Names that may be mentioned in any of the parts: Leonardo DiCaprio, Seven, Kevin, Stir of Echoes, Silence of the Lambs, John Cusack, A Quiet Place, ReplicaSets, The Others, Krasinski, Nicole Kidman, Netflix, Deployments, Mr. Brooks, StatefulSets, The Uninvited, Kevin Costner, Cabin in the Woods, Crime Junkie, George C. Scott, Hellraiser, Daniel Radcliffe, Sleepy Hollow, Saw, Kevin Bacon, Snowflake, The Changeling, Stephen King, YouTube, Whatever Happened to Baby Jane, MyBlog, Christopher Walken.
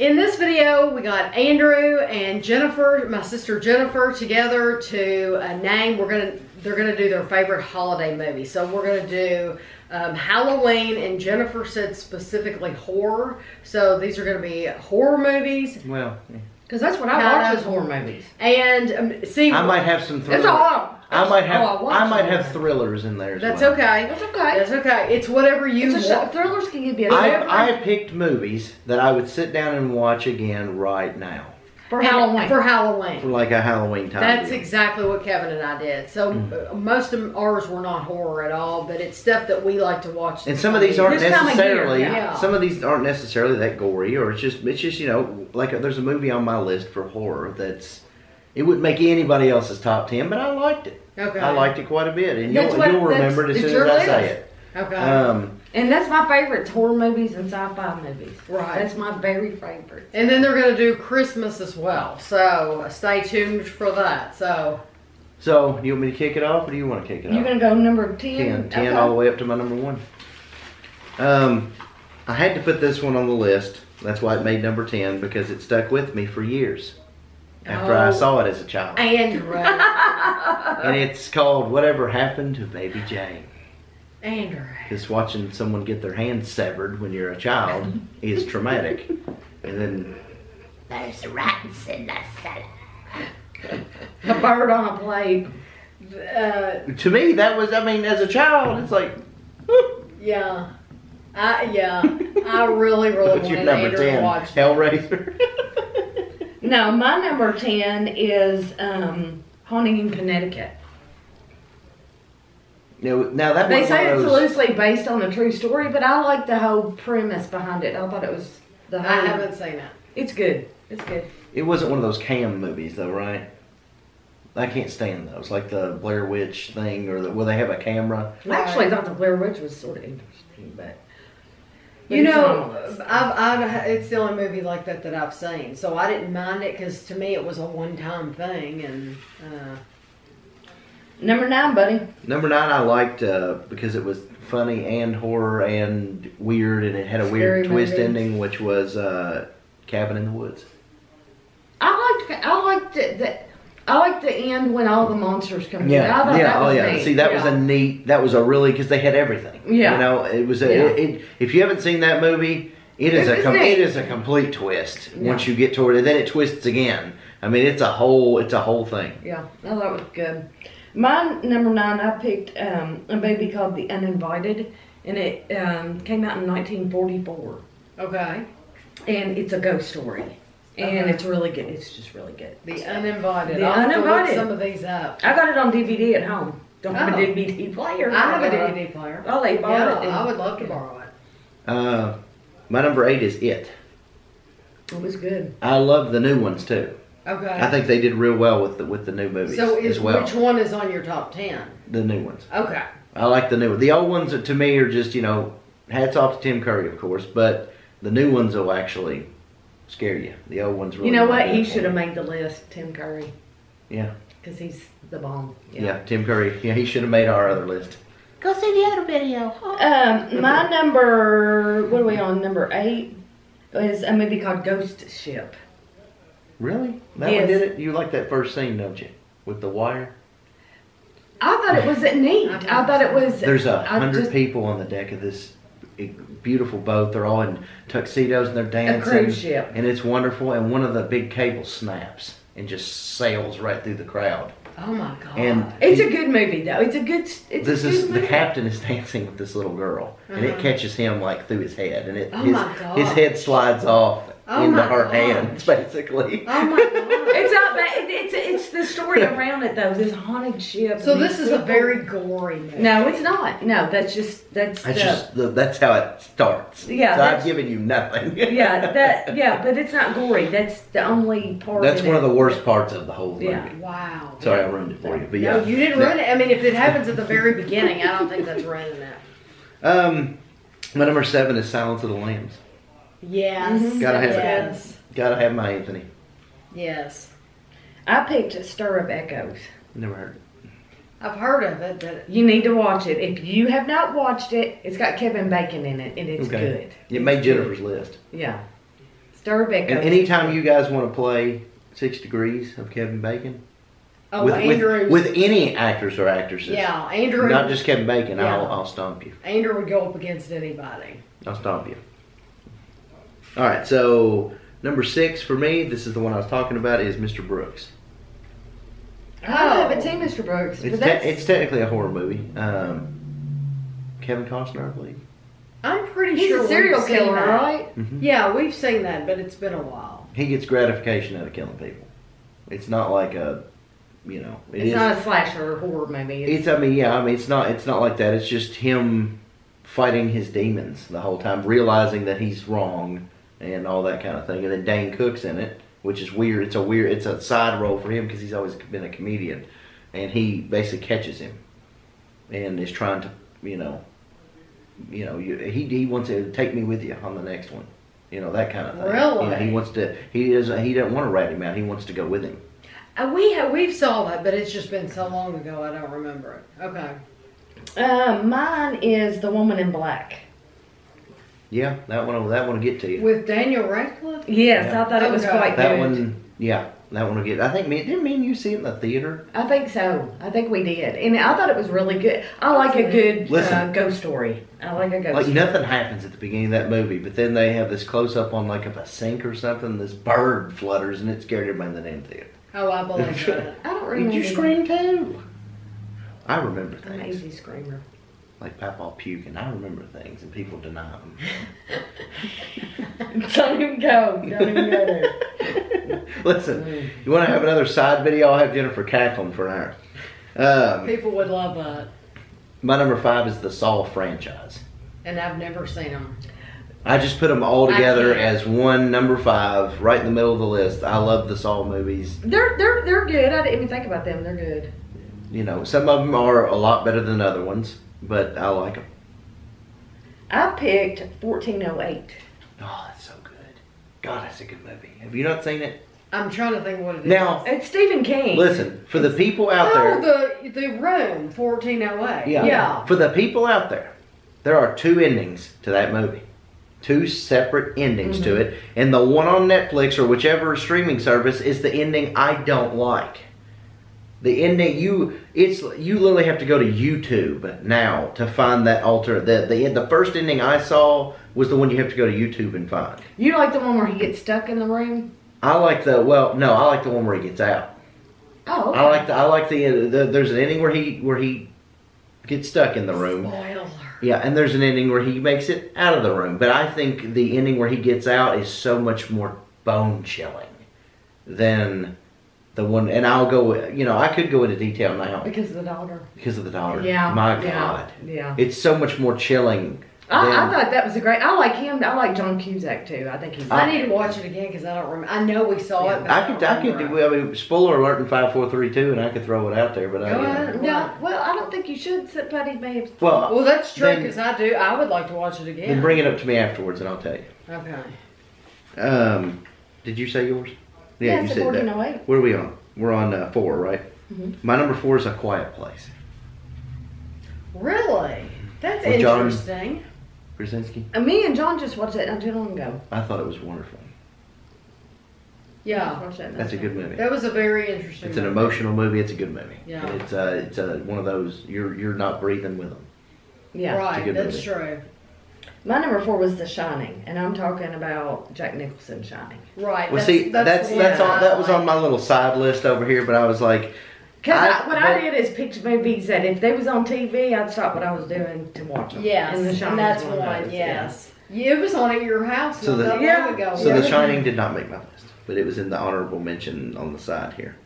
In this video, we got Andrew and Jennifer, my sister Jennifer, together to name. They're gonna do their favorite holiday movie. So we're gonna do Halloween, and Jennifer said specifically horror. So these are gonna be horror movies. Well, because that's what I watch is horror movies. And see, I might have some thrillers. That's all. I might have thrillers in there. That's okay. It's whatever you want. Thrillers can be. I picked movies that I would sit down and watch again right now. For Halloween. For like a Halloween time. That's exactly what Kevin and I did. So most of ours were not horror at all, but it's stuff that we like to watch. And some of these aren't necessarily. Some of these aren't necessarily that gory, or it's just you know, like there's a movie on my list for horror that's. It wouldn't make anybody else's top 10, but I liked it. Okay. I liked it quite a bit, and you'll remember it as soon as I say it. Okay. And that's my favorite, horror movies and sci-fi movies. Right. That's my very favorite. And then they're going to do Christmas as well, so stay tuned for that. So you want me to kick it off, or do you want to kick it off? You're going to go number 10? 10 okay. All the way up to my number 1. I had to put this one on the list. That's why it made number 10, because it stuck with me for years. After I saw it as a child. Andrew. And it's called Whatever Happened to Baby Jane. Andrew. Because watching someone get their hands severed when you're a child is traumatic. And then... There's rats in the cellar. A bird on a plate. To me, that was, I mean, as a child, it's like... Yeah. I really, really wanted Andrew to watch that. Hellraiser. No, my number 10 is Haunting in Connecticut. Now that they say it's loosely based on a true story, but I like the whole premise behind it. I thought it was the whole... I haven't seen it. It's good. It's good. It wasn't one of those cam movies, though, right? I can't stand those, like the Blair Witch thing, or where they have a camera. I actually thought the Blair Witch was sort of interesting, but... You know, it's the only movie like that that I've seen, so I didn't mind it because to me it was a one-time thing. And number 9, buddy. Number 9, I liked because it was funny and horror and weird, and it had a weird twist ending, which was Cabin in the Woods. I liked the end when all the monsters come. Yeah, yeah. See, that was a neat. That was a really because they had everything. Yeah, you know, it was. If you haven't seen that movie, it is a complete twist. Yeah. Once you get toward it, then it twists again. I mean, it's a whole thing. Yeah, I thought it was good. My number 9, I picked a movie called The Uninvited, and it came out in 1944. Okay, and it's a ghost story. And it's really good. It's just really good. The Uninvited. The Uninvited. Some of these up. I got it on DVD at home. Don't have a DVD player. I have a DVD player. Oh, they borrowed it. I would love to borrow it. My number 8 is It. It was good. I love the new ones too. Okay. I think they did real well with the new movies. So as well. Which one is on your top 10? The new ones. Okay. I like the new ones. The old ones to me are just, you know, hats off to Tim Curry, of course, but the new ones will actually scare you. The old ones really. You know what? He should have made the list, Tim Curry. Yeah. Because he's the bomb. Yeah. Tim Curry. Yeah, he should have made our other list. Go see the other video. My number. What are we on? Number 8 is a movie called Ghost Ship. Really? That one did it. You like that first scene, don't you? With the wire. I thought it was neat. I thought it was. There's 100 people on the deck of this beautiful boat. They're all in tuxedos and they're dancing. A cruise ship. And it's wonderful. And one of the big cables snaps and just sails right through the crowd. Oh my God! And it's a good movie though. It's a good. The captain is dancing with this little girl, and it catches him like through his head, and his head slides off into her hands basically. Oh my God! It's not bad. It's the story around it though. This haunted ship. So this is a very gory movie. No, it's not. No, that's how it starts. Yeah. So I've given you nothing. Yeah. But it's not gory. That's the only part. That's one of the worst parts of the whole movie. Yeah. Wow. Sorry. I ruined it for you, but yeah. No, you didn't ruin it. I mean, if it happens at the very beginning, I don't think that's ruining it. My number 7 is Silence of the Lambs. Yes. Gotta have my Anthony. Yes. I picked Stir of Echoes. Never heard of it. I've heard of it, but you need to watch it. If you have not watched it, it's got Kevin Bacon in it, and it's good. It made Jennifer's list. Yeah. Stir of Echoes. And anytime you guys want to play 6 Degrees of Kevin Bacon. Oh, with any actors or actresses. Yeah, Andrew. Not just Kevin Bacon. Yeah. I'll stomp you. Andrew would go up against anybody. I'll stomp you. All right, so number 6 for me, this is the one I was talking about, is Mr. Brooks. Oh, I haven't seen Mr. Brooks. It's technically a horror movie. Kevin Costner, I believe. I'm pretty sure he's a serial killer, right? Mm-hmm. Yeah, we've seen that, but it's been a while. He gets gratification out of killing people. It's not like a, you know, it's not a slasher or horror movie. It's it's not like that. It's just him fighting his demons the whole time, realizing that he's wrong and all that kind of thing. And then Dane Cook's in it, which is weird. It's a side role for him because he's always been a comedian, and he basically catches him and is trying to, he wants to take me with you on the next one, that kind of thing. Really? You know, he wants to. He doesn't want to rat him out. He wants to go with him. We've saw that, but it's just been so long ago I don't remember it. Okay. Mine is The Woman in Black. Yeah, that one will get to you. With Daniel Radcliffe? Yes, yeah. I thought it was quite good. That one, yeah, that one will get. I think didn't you see it in the theater? I think so. I think we did, and I thought it was really good. I like a good ghost story. I like a ghost. Like nothing happens at the beginning of that movie, but then they have this close up on like a sink or something. This bird flutters, and it scared everybody in the damn theater. Oh, I believe that. I don't remember. Did you scream too? I remember things. I'm an easy screamer. Like Papaw Puke, and I remember things, and people deny them. Don't even go. Don't even go there. Listen, you want to have another side video? I'll have Jennifer cackling for an hour. People would love that. My number 5 is the Saw franchise. And I've never seen them. I just put them all together as one number 5, right in the middle of the list. I love the Saw movies. They're good. I didn't even think about them. They're good. You know, some of them are a lot better than other ones, but I like them. I picked 1408. Oh, that's so good. God, that's a good movie. Have you not seen it? I'm trying to think what it is. Now, it's Stephen King. Listen, for the people out there. Oh, the Room, 1408. Yeah. For the people out there are 2 endings to that movie. 2 separate endings to it, and the one on Netflix or whichever streaming service is the ending I don't like. The ending you literally have to go to YouTube now to find that alternate. The first ending I saw was the one you have to go to YouTube and find. You like the one where he gets stuck in the room? I like I like the one where he gets out. Oh. Okay. I like the there's an ending where he gets stuck in the room. Spoiler. Yeah, and there's an ending where he makes it out of the room. But I think the ending where he gets out is so much more bone-chilling than the one. And I'll go, I could go into detail now. Because of the daughter. Because of the daughter. Yeah. My God. Yeah. It's so much more chilling. I thought that was a great. I like him. I like John Cusack too. I think he's. I need to watch it again because I don't remember. I know we saw it. But I could. I mean, spoiler alert in 5, 4, 3, 2, and I could throw it out there. But I don't think you should. Somebody may have. Well, that's true because I do. I would like to watch it again. Then bring it up to me afterwards, and I'll tell you. Okay. Did you say yours? Yeah, you said 1408. What are we on? We're on 4, right? Mm-hmm. My number 4 is A Quiet Place. Really? That's interesting. Krasinski. And me and John just watched it not too long ago. I thought it was wonderful. Yeah, that's a good movie. That was a very interesting. It's an emotional movie. It's a good movie. Yeah, it's one of those you're not breathing with them. Yeah, right. That's true. My number 4 was The Shining, and I'm talking about Jack Nicholson Shining. Right. Well, see, that's on that was on my little side list over here, but I was like. Because what I did is picked movies that if they was on TV, I'd stop what I was doing to watch them. Yes, and that's one, yes. Yeah, it was on at your house not long ago. So The Shining did not make my list, but it was in the honorable mention on the side here.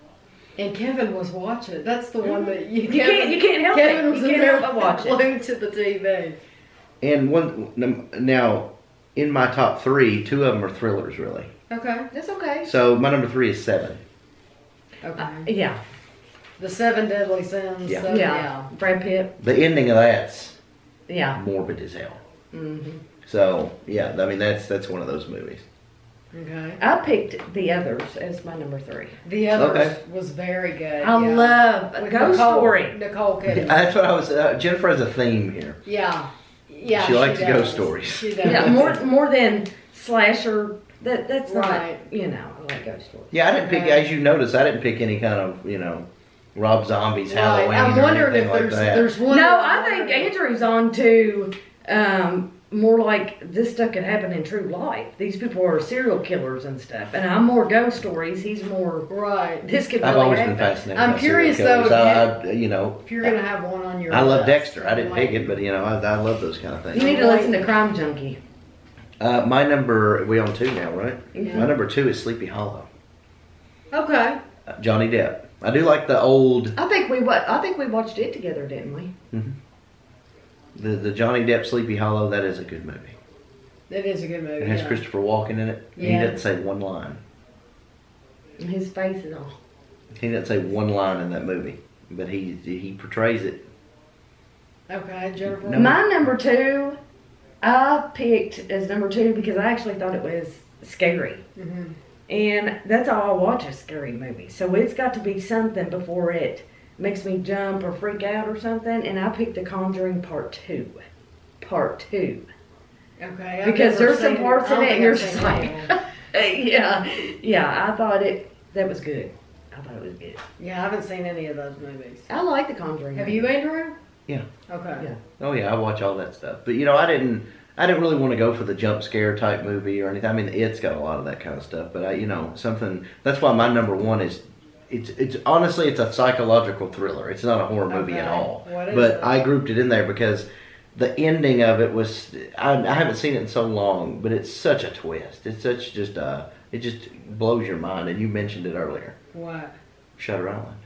And Kevin was watching it. That's the one that you can't help it. Kevin was glued to the TV. And now, in my top 3, 2 of them are thrillers, really. Okay, that's okay. So my number 3 is Seven. Okay. Yeah. The 7 Deadly Sins. Yeah. Brad Pitt. The ending of that's morbid as hell. Mm-hmm. So, yeah, I mean, that's one of those movies. Okay. I picked The Others as my number 3. The Others was very good. I love a ghost story. Nicole Kidman. That's what I was... Jennifer has a theme here. Yeah. Yeah, she likes ghost stories. She does. Yeah, more than slasher. That's right. Not, you know, I like ghost stories. Yeah, I didn't pick. As you notice, I didn't pick any kind of, you know, Rob Zombie's Halloween. I'm wondering if there's one. No, I think Andrew's on to more like this stuff could happen in true life. These people are serial killers and stuff, and I'm more ghost stories. He's more right. This could. I've always been fascinated. I'm curious though. You know, if you're gonna have one on your. I love Dexter. I didn't pick it, but you know, I love those kind of things. You need to listen to Crime Junkie. My number. We on two now, right? Yeah. My number two is Sleepy Hollow. Okay. Johnny Depp. I do like the old. I think we watched it together, didn't we? Mm-hmm. The Johnny Depp Sleepy Hollow. That is a good movie. That is a good movie. It has Christopher Walken in it. Yeah. He doesn't say one line. His face and all. He doesn't say one line in that movie, but he portrays it. Okay, Jennifer. No. My number two, I picked as number two because I actually thought it was scary. Mm-hmm. And that's all I watch is scary movies. So it's got to be something before it makes me jump or freak out or something. And I picked The Conjuring Part 2. Part 2. Okay. Because there's some parts in it and you're just like, yeah, I thought that was good. I thought it was good. Yeah, I haven't seen any of those movies. I like The Conjuring. Have you, Andrew? Yeah. Okay. Yeah. Oh yeah, I watch all that stuff. But you know, I didn't really want to go for the jump scare type movie or anything. I mean, it's got a lot of that kind of stuff, but you know, something. That's why my number one is. It's honestly, it's a psychological thriller. It's not a horror movie at all. But I grouped it in there because the ending of it was. I haven't seen it in so long, but it's such a twist. It's such just a. It just blows your mind, and you mentioned it earlier. What? Shutter Island.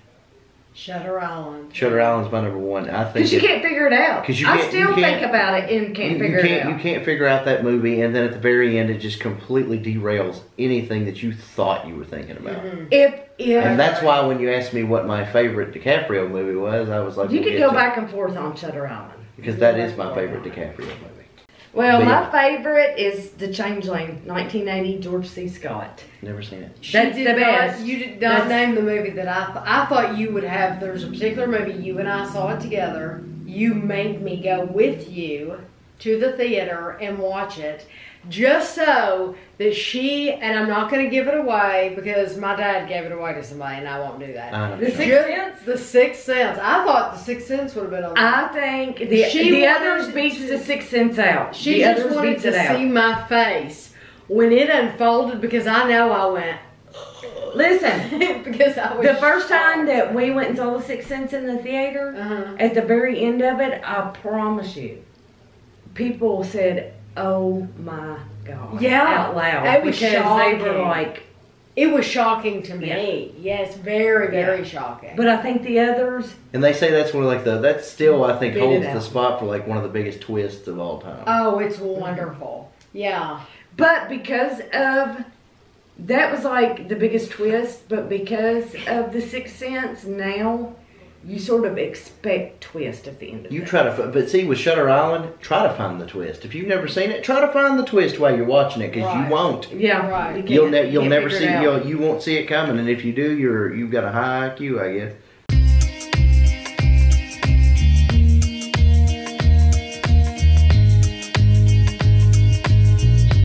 Shutter Island. Shutter Island's my number one. I think because you can't figure it out. I still think about it and can't figure it out. You can't figure out that movie, and then at the very end, it just completely derails anything that you thought you were thinking about. Mm-hmm. And that's why when you asked me what my favorite DiCaprio movie was, I was like, you could go back and forth on Shutter Island because that is my favorite DiCaprio movie. Well, my favorite is The Changeling, 1980, George C. Scott. Never seen it. That's the best. You did not name the movie that I thought you would have. There's a particular movie you and I saw it together. You made me go with you to the theater and watch it, just so that she and I'm not going to give it away because my dad gave it away to somebody and I won't do that. The Sixth Sense. I thought The Sixth Sense would have been on that. I think the Others beats The Sixth Sense out. She just wanted to see my face when it unfolded because I know I went. Listen, because I was the first time that we went and saw The Sixth Sense in the theater, at the very end of it, I promise you, people said, "Oh my God!" Yeah, out loud. It was shocking. They were like, it was shocking to me. Yeah. Yes, very, very shocking. But I think the others. And they say that's one of like that's still I think holds the spot for like one of the biggest twists of all time. Oh, it's wonderful. Yeah, but because of that was like the biggest twist. But because of The Sixth Sense now. You sort of expect twist at the end of it. But see, with Shutter Island, try to find the twist. If you've never seen it, try to find the twist while you're watching it, because you won't. Yeah, right. You'll never see it. You won't see it coming, and if you do, you've got a high IQ, I guess.